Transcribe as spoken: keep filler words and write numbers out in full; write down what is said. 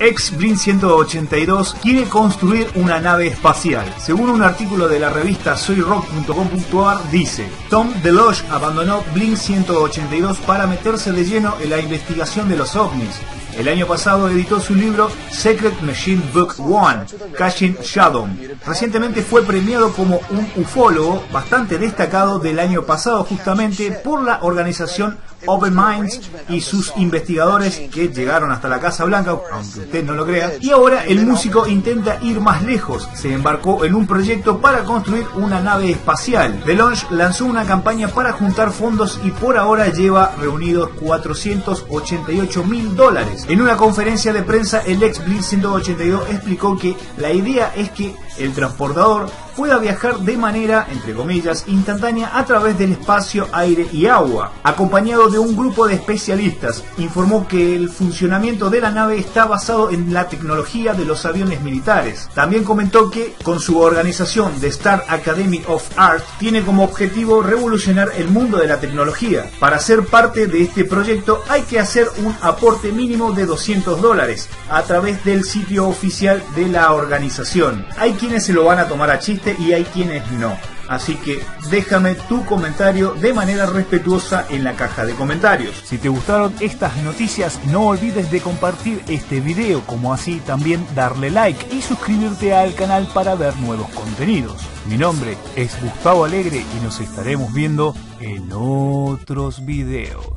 Ex Blink ciento ochenta y dos quiere construir una nave espacial. Según un artículo de la revista soy rock punto com punto a r dice: Tom DeLonge abandonó Blink ciento ochenta y dos para meterse de lleno en la investigación de los ovnis. El año pasado editó su libro Secret Machine Book One Catching Shadow. Recientemente fue premiado como un ufólogo bastante destacado del año pasado justamente por la organización Open Minds y sus investigadores que llegaron hasta la Casa Blanca, aunque usted no lo crea. Y ahora el músico intenta ir más lejos. Se embarcó en un proyecto para construir una nave espacial. DeLonge lanzó una campaña para juntar fondos y por ahora lleva reunidos cuatrocientos ochenta y ocho mil dólares. En una conferencia de prensa, el ex Blink ciento ochenta y dos explicó que la idea es que el transportador pueda viajar de manera, entre comillas, instantánea a través del espacio, aire y agua, acompañado de un grupo de especialistas. Informó que el funcionamiento de la nave está basado en la tecnología de los aviones militares. También comentó que, con su organización The Star Academy of Art, tiene como objetivo revolucionar el mundo de la tecnología. Para ser parte de este proyecto hay que hacer un aporte mínimo de doscientos dólares a través del sitio oficial de la organización. Hay quienes se lo van a tomar a chiste y hay quienes no. Así que déjame tu comentario de manera respetuosa en la caja de comentarios. Si te gustaron estas noticias, no olvides de compartir este video, como así también darle like y suscribirte al canal para ver nuevos contenidos. Mi nombre es Gustavo Alegre y nos estaremos viendo en otros videos.